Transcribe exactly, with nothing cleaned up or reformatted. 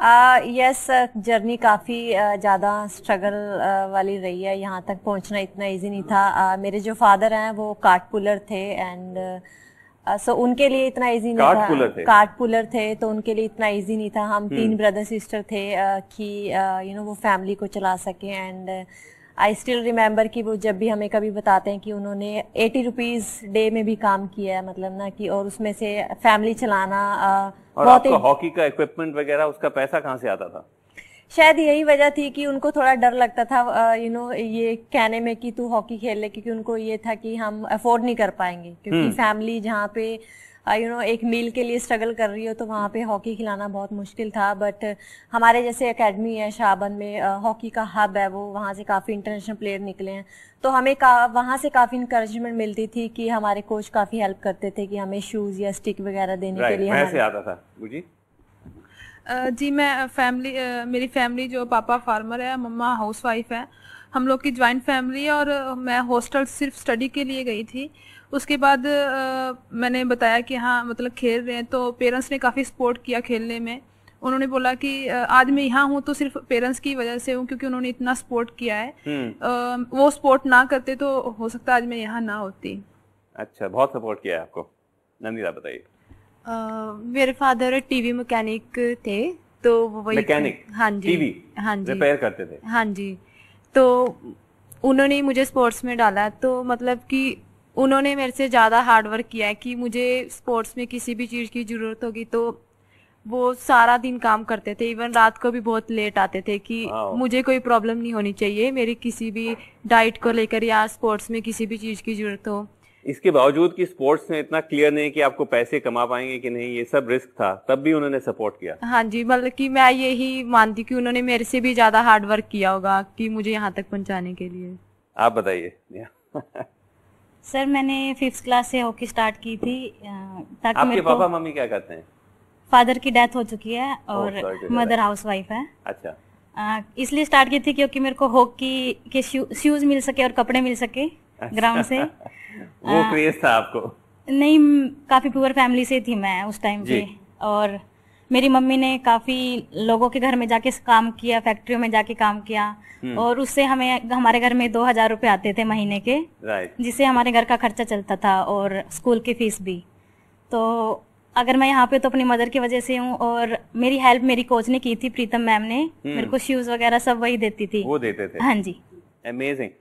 Yes uh, journey yes, uh, काफ़ी uh, ज़्यादा struggle uh, वाली रही है। यहाँ तक पहुँचना इतना इजी नहीं था। uh, मेरे जो फादर हैं वो कार्ट पुलर थे एंड सो उनके लिए इतना इजी नहीं था। पुलर थे कार्ट पुलर थे तो उनके लिए इतना इजी नहीं था। हम तीन ब्रदर सिस्टर थे uh, कि यू नो वो फैमिली को चला सके। एंड आई स्टिल रिमेम्बर कि वो जब भी हमें कभी बताते हैं कि उन्होंने एटी रुपीज़ डे में भी काम किया है, मतलब ना कि, और उसमें से फैमिली चलाना। आ, और आपको हॉकी का इक्विपमेंट वगैरह उसका पैसा कहाँ से आता था? शायद यही वजह थी कि उनको थोड़ा डर लगता था यू नो ये कहने में कि तू हॉकी खेल ले, क्योंकि उनको ये था कि हम अफोर्ड नहीं कर पाएंगे, क्योंकि फैमिली जहाँ पे यू नो एक मील के लिए स्ट्रगल कर रही हो तो वहाँ पे हॉकी खिलाना बहुत मुश्किल था। बट हमारे जैसे एकेडमी है शाहबाद में, हॉकी का हब है, वो वहाँ से काफ़ी इंटरनेशनल प्लेयर निकले हैं, तो हमें का वहाँ से काफ़ी इंकरेजमेंट मिलती थी कि हमारे कोच काफ़ी हेल्प करते थे कि हमें शूज़ या स्टिक वगैरह देने के लिए। ऐसे आता था जी। जी मैं फैमिली, मेरी फैमिली जो पापा फार्मर है, मम्मा हाउस वाइफ है, हम लोग की ज्वाइंट फैमिली है। और मैं हॉस्टल सिर्फ स्टडी के लिए गई थी। उसके बाद मैंने बताया कि हाँ मतलब खेल रहे हैं, तो पेरेंट्स ने काफ़ी सपोर्ट किया खेलने में। उन्होंने बोला कि आज मैं यहाँ हूँ तो सिर्फ पेरेंट्स की वजह से हूँ, क्योंकि उन्होंने इतना सपोर्ट किया है। वो सपोर्ट ना करते तो हो सकता आज मैं यहाँ ना होती। अच्छा, बहुत सपोर्ट किया है आपको। नंदिता बताइए। Uh, मेरे फादर टीवी मैकेनिक थे, तो वो वही मैकेनिक, हाँ जी, टीवी हाँ जी रिपेयर करते थे, हाँ जी। तो उन्होंने मुझे स्पोर्ट्स में डाला, तो मतलब कि उन्होंने मेरे से ज़्यादा हार्डवर्क किया है कि मुझे स्पोर्ट्स में किसी भी चीज़ की ज़रूरत होगी तो वो सारा दिन काम करते थे। इवन रात को भी बहुत लेट आते थे कि मुझे कोई प्रॉब्लम नहीं होनी चाहिए मेरी किसी भी डाइट को लेकर या स्पोर्ट्स में किसी भी चीज़ की ज़रूरत हो। इसके बावजूद कि स्पोर्ट्स में इतना क्लियर नहीं कि आपको पैसे कमा पाएंगे कि नहीं, ये सब रिस्क था, तब भी उन्होंने सपोर्ट किया। हाँ जी, मतलब कि मैं यही मानती कि उन्होंने मेरे से भी ज्यादा हार्डवर्क किया होगा कि मुझे यहाँ तक पहुँचाने के लिए। आप बताइए। सर मैंने फिफ्थ क्लास से हॉकी स्टार्ट की थी। ताकि आपके पापा मम्मी क्या करते हैं? फादर की डेथ हो चुकी है और मदर हाउस वाइफ है। अच्छा, इसलिए स्टार्ट की थी क्योंकि मेरे को हॉकी के शूज मिल सके और कपड़े मिल सके ग्राउंड से। वो क्रेज था आपको? नहीं, काफी पुअर फैमिली से थी मैं उस टाइम पे, और मेरी मम्मी ने काफी लोगों के घर में जाके काम किया, फैक्ट्रियों में जाके काम किया, और उससे हमें हमारे घर में दो हजार रूपए आते थे महीने के, जिससे हमारे घर का खर्चा चलता था और स्कूल की फीस भी। तो अगर मैं यहाँ पे तो अपनी मदर की वजह से हूँ, और मेरी हेल्प मेरी कोच ने की थी, प्रीतम मैम ने। मेरे को शूज वगैरह सब वही देती थी। वो देते थे? हाँ जी। अमेजिंग।